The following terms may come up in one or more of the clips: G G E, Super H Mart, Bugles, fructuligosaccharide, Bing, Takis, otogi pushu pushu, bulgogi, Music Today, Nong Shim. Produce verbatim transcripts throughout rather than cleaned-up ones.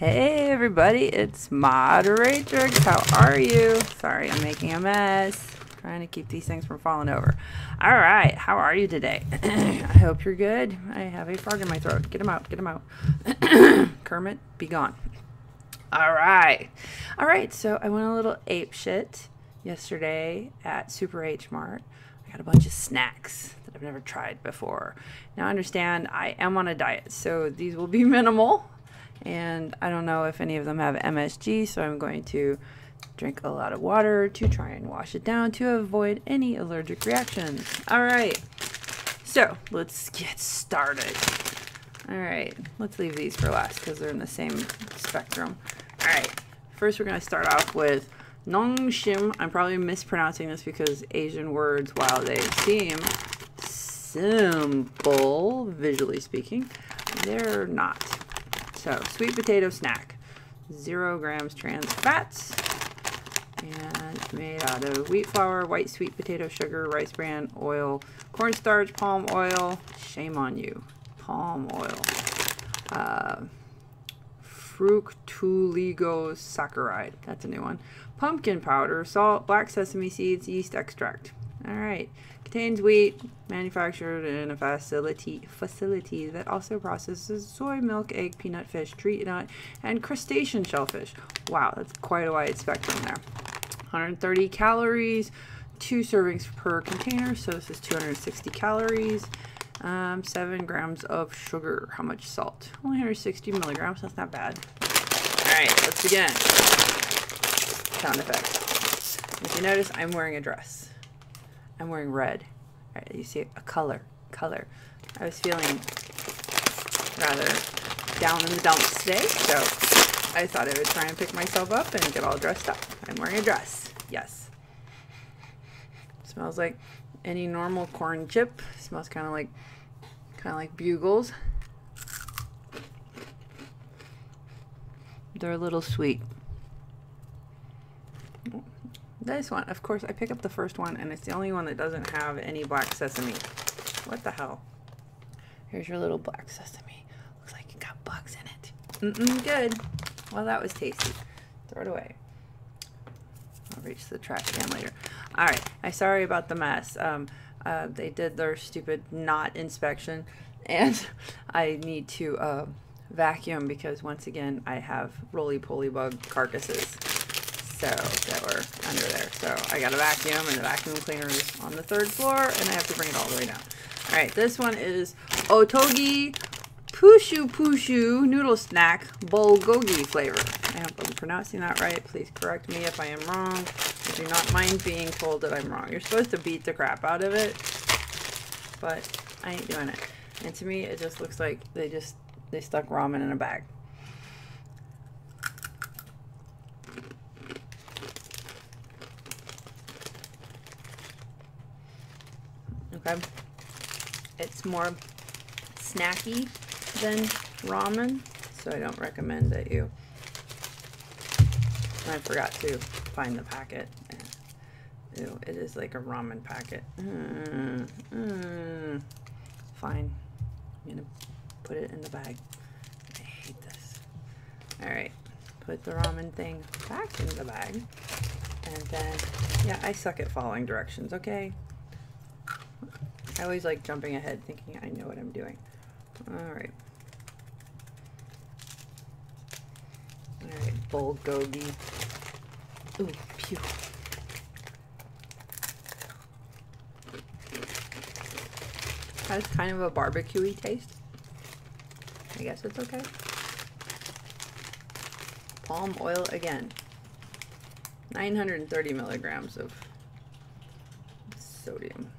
Hey everybody, it's Moderator. How are you? Sorry, I'm making a mess. Trying to keep these things from falling over. All right, how are you today? I hope you're good. I have a frog in my throat. Get him out, get him out. Kermit, be gone. All right. All right, so I went a little ape shit yesterday at Super H Mart. I got a bunch of snacks that I've never tried before. Now understand, I am on a diet, so these will be minimal. And I don't know if any of them have M S G, so I'm going to drink a lot of water to try and wash it down to avoid any allergic reactions. All right, so let's get started. All right, let's leave these for last because they're in the same spectrum. All right, first we're gonna start off with Nong Shim. I'm probably mispronouncing this because Asian words, while they seem simple, visually speaking, they're not. So, sweet potato snack, zero grams trans fats, and it's made out of wheat flour, white sweet potato sugar, rice bran, oil, cornstarch, palm oil, shame on you, palm oil, uh, fructuligosaccharide, that's a new one, pumpkin powder, salt, black sesame seeds, yeast extract. All right, contains wheat, manufactured in a facility facility that also processes soy, milk, egg, peanut, fish, tree nut, and crustacean shellfish. Wow, that's quite a wide spectrum there. one hundred thirty calories, two servings per container, so this is two hundred sixty calories, um, seven grams of sugar. How much salt? Only one hundred sixty milligrams, that's not bad. All right, let's begin. Sound effects. If you notice, I'm wearing a dress. I'm wearing red. All right, you see a color, color. I was feeling rather down in the dumps today, so I thought I would try and pick myself up and get all dressed up. I'm wearing a dress, yes. Smells like any normal corn chip. Smells kind of like, kind of like Bugles. They're a little sweet. This one, of course, I pick up the first one, and it's the only one that doesn't have any black sesame. What the hell? Here's your little black sesame. Looks like it got bugs in it. Mm-mm, good. Well, that was tasty. Throw it away. I'll reach the trash can later. All right. I'm sorry about the mess. Um, uh, they did their stupid knot inspection, and I need to uh, vacuum because, once again, I have roly-poly bug carcasses. So that were under there. So I got a vacuum, and the vacuum cleaner is on the third floor, and I have to bring it all the way down. All right, this one is otogi pushu pushu noodle snack bulgogi flavor. I hope I'm pronouncing that right. Please correct me if I am wrong. I do not mind being told that I'm wrong. You're supposed to beat the crap out of it, but I ain't doing it. And to me, it just looks like they just they stuck ramen in a bag. Okay, it's more snacky than ramen, so I don't recommend that you. I forgot to find the packet. Ew, it is like a ramen packet. Mm, mm. Fine, I'm gonna put it in the bag. I hate this. All right, put the ramen thing back in the bag, and then yeah, I suck at following directions. Okay. I always like jumping ahead thinking I know what I'm doing. All right. All right, bulgogi. Ooh, pew. Has kind of a barbecue-y taste. I guess it's okay. Palm oil again. nine hundred thirty milligrams of sodium.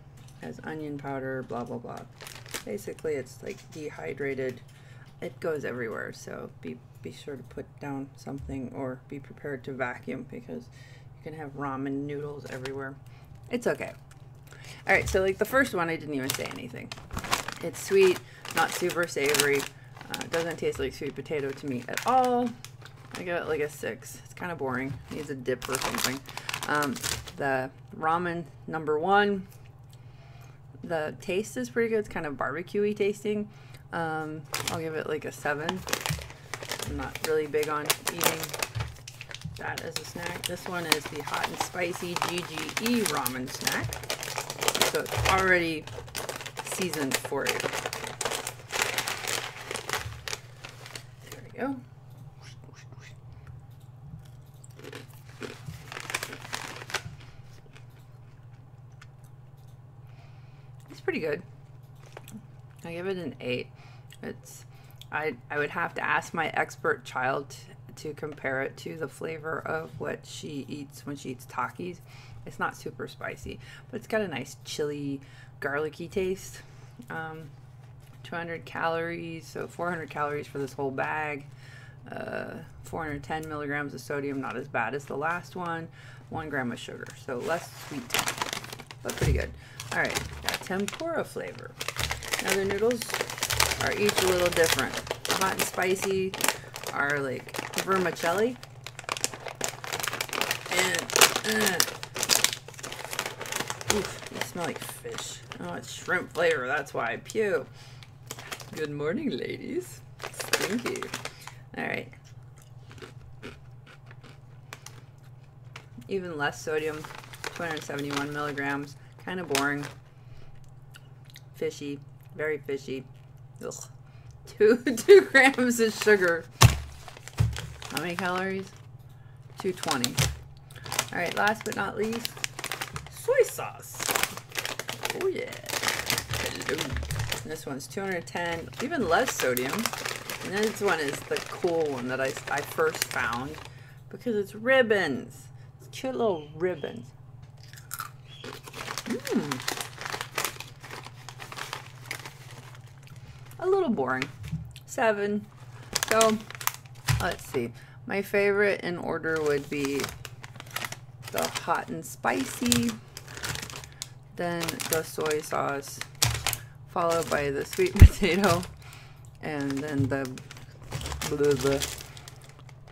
As onion powder, blah, blah, blah. Basically, it's like dehydrated. It goes everywhere, so be, be sure to put down something or be prepared to vacuum because you can have ramen noodles everywhere. It's okay. All right, so like the first one, I didn't even say anything. It's sweet, not super savory. Uh, it doesn't taste like sweet potato to me at all. I give it like a six. It's kind of boring. It needs a dip or something. Um, the ramen number one, the taste is pretty good. It's kind of barbecue-y tasting. Um, I'll give it like a seven. I'm not really big on eating that as a snack. This one is the hot and spicy G G E ramen snack. So it's already seasoned for you. There we go. It's pretty good. I give it an eight. It's I, I would have to ask my expert child to compare it to the flavor of what she eats when she eats Takis. It's not super spicy, but it's got a nice chili, garlicky taste. Um, two hundred calories, so four hundred calories for this whole bag. Uh, four hundred ten milligrams of sodium, not as bad as the last one. One gram of sugar, so less sweet, but pretty good. All right, got tempura flavor. Now the noodles are each a little different. Hot and spicy are like vermicelli, and uh, oof, they smell like fish. Oh, it's shrimp flavor, that's why. Pew. Good morning, ladies. Stinky. All right. Even less sodium, two hundred seventy-one milligrams. Kind of boring. Fishy, very fishy. Ugh. Two two grams of sugar. How many calories? two twenty. All right, last but not least, soy sauce. Oh yeah. Hello. And this one's two hundred ten, even less sodium. And this one is the cool one that I, I first found because it's ribbons. It's cute little ribbons. Mmm. A little boring. Seven. So let's see, my favorite in order would be the hot and spicy, then the soy sauce, followed by the sweet potato, and then the blah,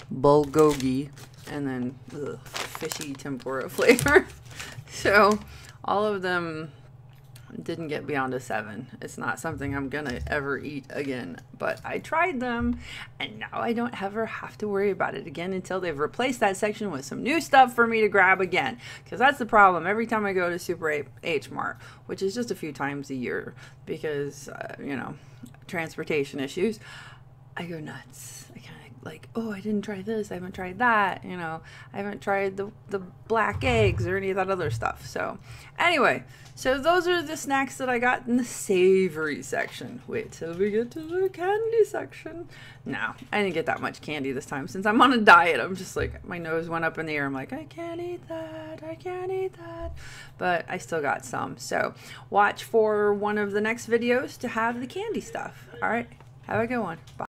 blah, bulgogi, and then the fishy tempura flavor. So all of them didn't get beyond a seven. It's not something I'm gonna ever eat again, but I tried them, and now I don't ever have to worry about it again until they've replaced that section with some new stuff for me to grab again, because that's the problem every time I go to Super H Mart, which is just a few times a year because uh, you know, transportation issues. I go nuts. I kind of like, oh, I didn't try this, I haven't tried that, you know, I haven't tried the, the black eggs or any of that other stuff. So anyway, so those are the snacks that I got in the savory section. Wait till we get to the candy section. No, I didn't get that much candy this time since I'm on a diet. I'm just like, my nose went up in the air. I'm like, I can't eat that, I can't eat that. But I still got some. So watch for one of the next videos to have the candy stuff. All right, have a good one. Bye.